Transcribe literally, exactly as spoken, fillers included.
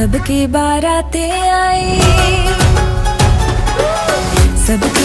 सबकी बारातें आई, सबकी